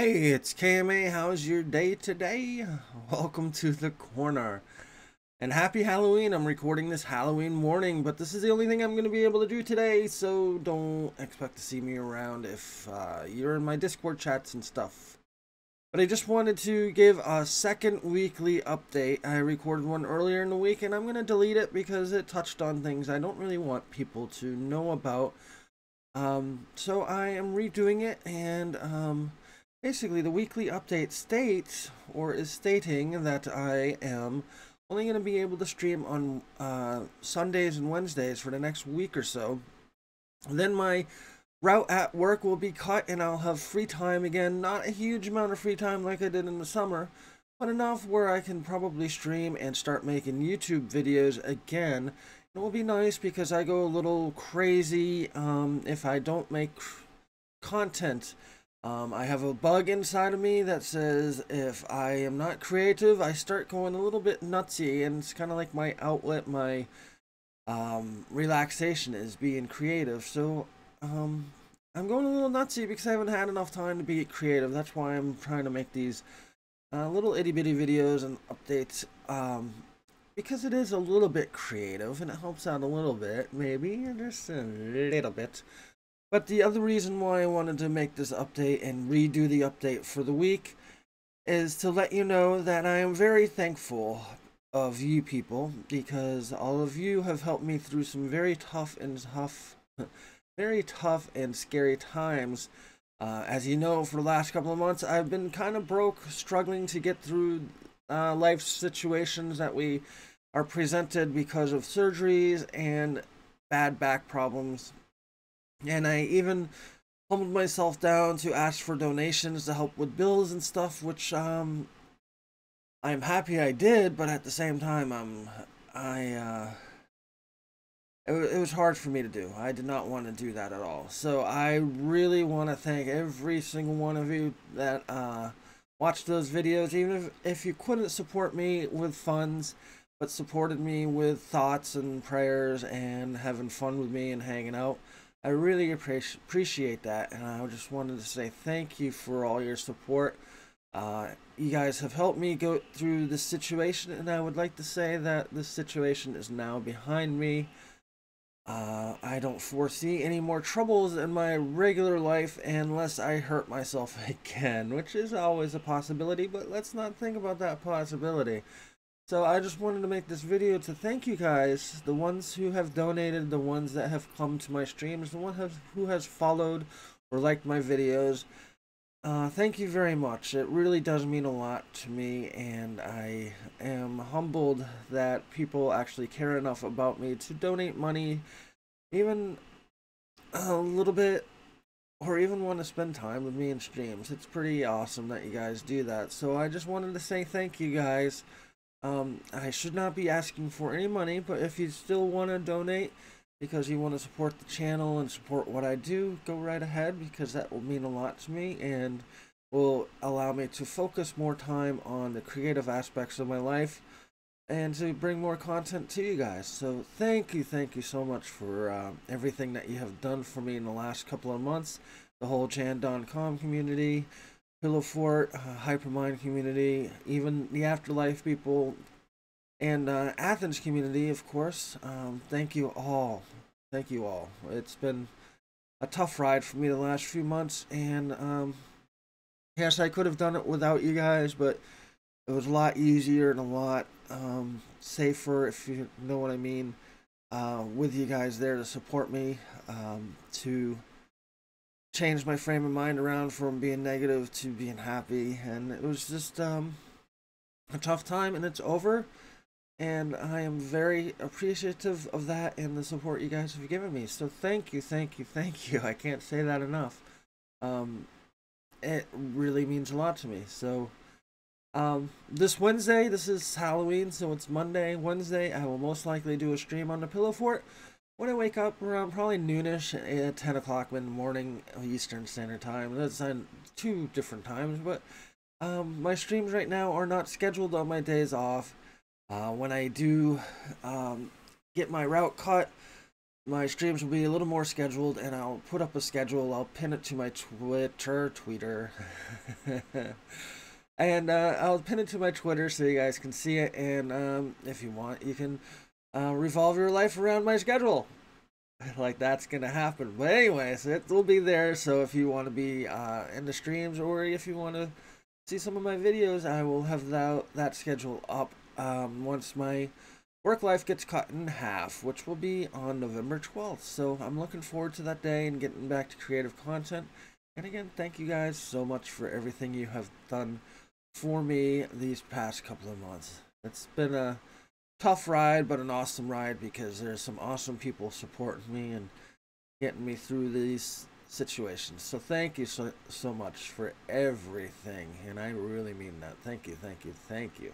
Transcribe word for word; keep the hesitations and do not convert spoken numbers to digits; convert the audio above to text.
Hey, it's K M A. How's your day today? Welcome to the corner. And happy Halloween. I'm recording this Halloween morning, but this is the only thing I'm going to be able to do today, so don't expect to see me around if uh, you're in my Discord chats and stuff. But I just wanted to give a second weekly update. I recorded one earlier in the week, and I'm going to delete it because it touched on things I don't really want people to know about. Um, so I am redoing it, and... Um, Basically, the weekly update states, or is stating, that I am only going to be able to stream on uh, Sundays and Wednesdays for the next week or so. Then my route at work will be cut and I'll have free time again. Not a huge amount of free time like I did in the summer, but enough where I can probably stream and start making YouTube videos again. It will be nice because I go a little crazy um, if I don't make content. Um, I have a bug inside of me that says if I am not creative, I start going a little bit nutsy, and it's kind of like my outlet, my um, relaxation is being creative. So um, I'm going a little nutsy because I haven't had enough time to be creative. That's why I'm trying to make these uh, little itty bitty videos and updates, um, because it is a little bit creative and it helps out a little bit, maybe just a little bit. But the other reason why I wanted to make this update and redo the update for the week is to let you know that I am very thankful of you people, because all of you have helped me through some very tough and tough, very tough and scary times. Uh, as you know, for the last couple of months, I've been kind of broke, struggling to get through uh, life situations that we are presented because of surgeries and bad back problems. And I even humbled myself down to ask for donations to help with bills and stuff, which um, I'm happy I did, but at the same time, I'm, I, uh, it, it was hard for me to do. I did not want to do that at all. So I really want to thank every single one of you that uh, watched those videos, even if, if you couldn't support me with funds, but supported me with thoughts and prayers and having fun with me and hanging out. I really appreciate that, and I just wanted to say thank you for all your support. Uh, you guys have helped me go through this situation, and I would like to say that this situation is now behind me. Uh, I don't foresee any more troubles in my regular life unless I hurt myself again, which is always a possibility, but let's not think about that possibility. So I just wanted to make this video to thank you guys, the ones who have donated, the ones that have come to my streams, the one have, who has followed or liked my videos. Uh, thank you very much. It really does mean a lot to me, and I am humbled that people actually care enough about me to donate money, even a little bit, or even want to spend time with me in streams. It's pretty awesome that you guys do that. So I just wanted to say thank you guys. Um, I should not be asking for any money, but if you still want to donate because you want to support the channel and support what I do, go right ahead, because that will mean a lot to me and will allow me to focus more time on the creative aspects of my life and to bring more content to you guys. So thank you, thank you so much for uh, everything that you have done for me in the last couple of months. The whole Jandoncom community, Pillow Fort, uh, Hypermine community, even the Afterlife people, and uh, Athens community, of course. Um, thank you all. Thank you all. It's been a tough ride for me the last few months, and um, yes, I could have done it without you guys, but it was a lot easier and a lot um, safer, if you know what I mean, uh, with you guys there to support me, um, to... changed my frame of mind around from being negative to being happy, and it was just um, a tough time, and it's over, and I am very appreciative of that and the support you guys have given me. So thank you, thank you, thank you. I can't say that enough. Um, it really means a lot to me. So um, this Wednesday, this is Halloween, so it's Monday, Wednesday, I will most likely do a stream on the Pillow Fort. When I wake up around probably noonish at ten o'clock in the morning Eastern Standard Time. That's on two different times, but um, my streams right now are not scheduled on my days off. Uh, when I do um, get my route cut, My streams will be a little more scheduled, and I'll put up a schedule. I'll pin it to my Twitter, Twitter. And uh, I'll pin it to my Twitter so you guys can see it. And um, if you want, you can uh, revolve your life around my schedule. Like, that's going to happen. But anyways, it will be there. So if you want to be uh, in the streams, or if you want to see some of my videos, I will have that, that schedule up um, once my work life gets cut in half, which will be on November twelfth. So I'm looking forward to that day and getting back to creative content. And again, thank you guys so much for everything you have done for me these past couple of months. It's been a tough ride, but an awesome ride, because there's some awesome people supporting me and getting me through these situations. So thank you so so much for everything, and I really mean that. Thank you, thank you, thank you.